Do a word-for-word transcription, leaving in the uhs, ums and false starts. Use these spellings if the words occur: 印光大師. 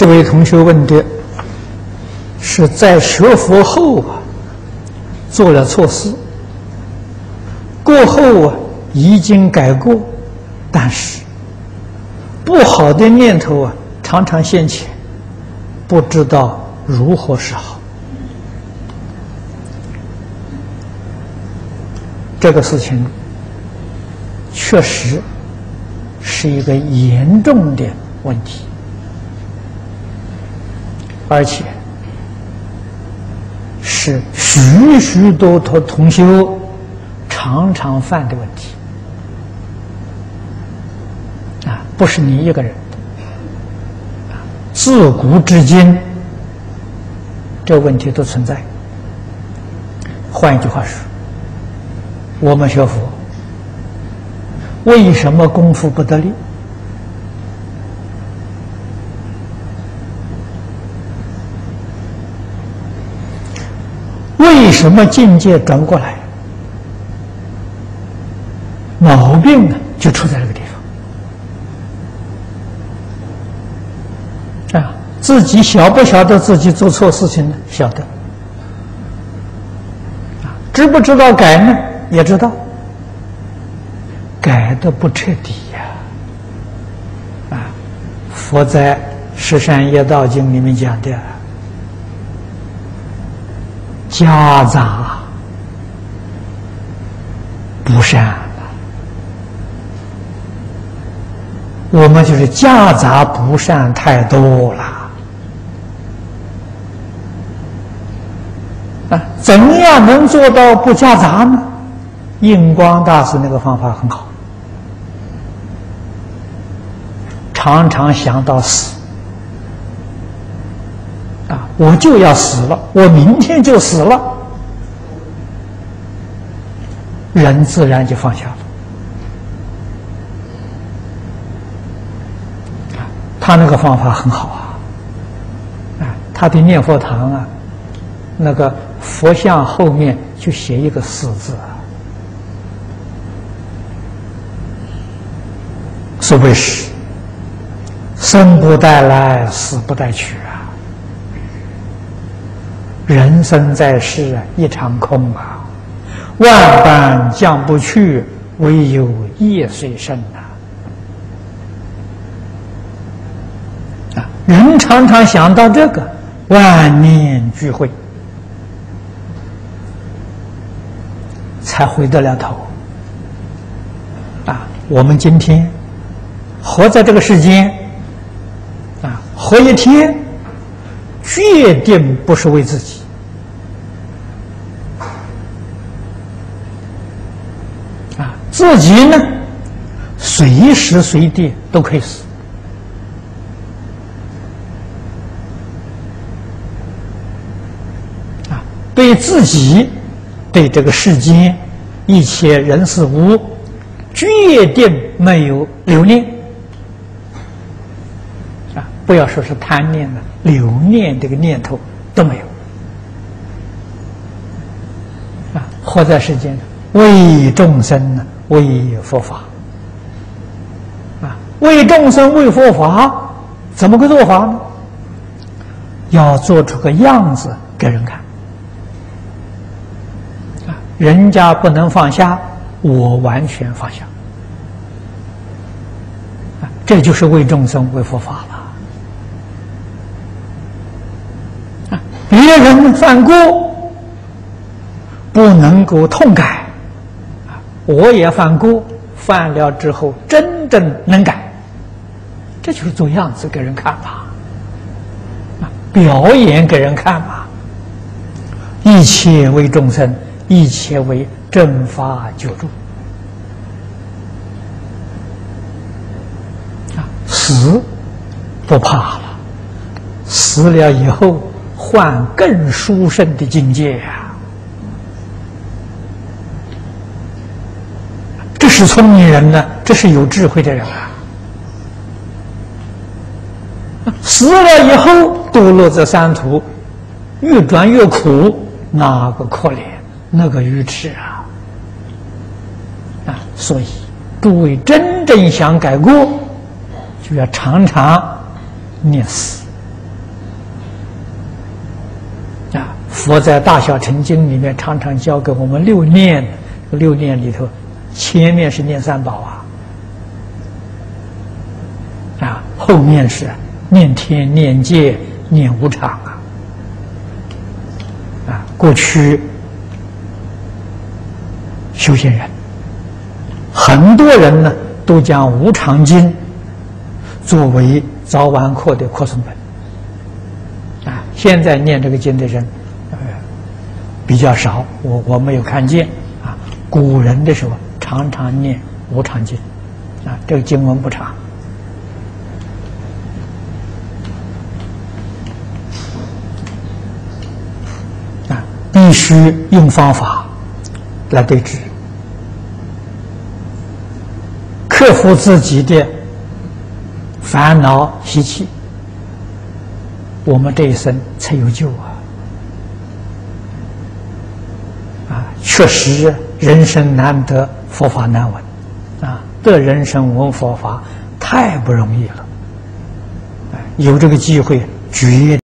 这位同学问的是在学佛后啊，做了错事，过后啊已经改过，但是不好的念头啊常常现前，不知道如何是好。这个事情确实是一个严重的问题。 而且是许许多多同修常常犯的问题啊，不是你一个人。自古至今，这问题都存在。换一句话说，我们学佛为什么功夫不得力？ 为什么境界转过来？毛病呢，就出在这个地方。啊，自己晓不晓得自己做错事情呢？晓得。啊，知不知道改呢？也知道。改的不彻底呀！啊，佛在《十善业道经》里面讲的。 夹杂不善，我们就是夹杂不善太多了啊！怎样能做到不夹杂呢？印光大师那个方法很好，常常想到死。 啊！我就要死了，我明天就死了，人自然就放下了。啊，他那个方法很好啊！啊，他的念佛堂啊，那个佛像后面就写一个“死”字啊。所谓“死”，生不带来，死不带去啊。 人生在世啊，一场空啊，万般降不去，唯有业随身呐。啊，人常常想到这个，万念俱灰，才回得了头。啊，我们今天活在这个世间，啊，活一天，决定不是为自己。 自己呢，随时随地都可以死，啊，对自己、对这个世间一切人事物，决定没有留念，啊，不要说是贪念了，留念这个念头都没有，啊，活在世间为众生呢。 为佛法啊，为众生为佛法，怎么个做法呢？要做出个样子给人看啊，人家不能放下，我完全放下啊，这就是为众生为佛法了啊。别人犯过，不能够痛改。 我也犯过，犯了之后真正能改，这就是做样子给人看吧，啊，表演给人看吧。一切为众生，一切为正法救助。啊，死不怕了，死了以后换更殊胜的境界呀、啊。 是聪明人呢，这是有智慧的人啊！死了以后堕落这三途，越转越苦，那个可怜，那个愚痴啊！啊，所以诸位真正想改过，就要常常念死佛在《大小乘经》里面常常教给我们六念，六念里头，前面是念三宝啊，啊，后面是念天、念界、念无常啊，啊，过去修行人，很多人呢都将《无常经》作为早晚课的扩充本啊，现在念这个经的人。 比较少，我我没有看见啊。古人的时候常常念无常经，啊，这个经文不长。啊，必须用方法来对治，克服自己的烦恼习气，我们这一生才有救啊。 确实，人生难得，佛法难闻，啊，得人生闻佛法太不容易了，有这个机会，绝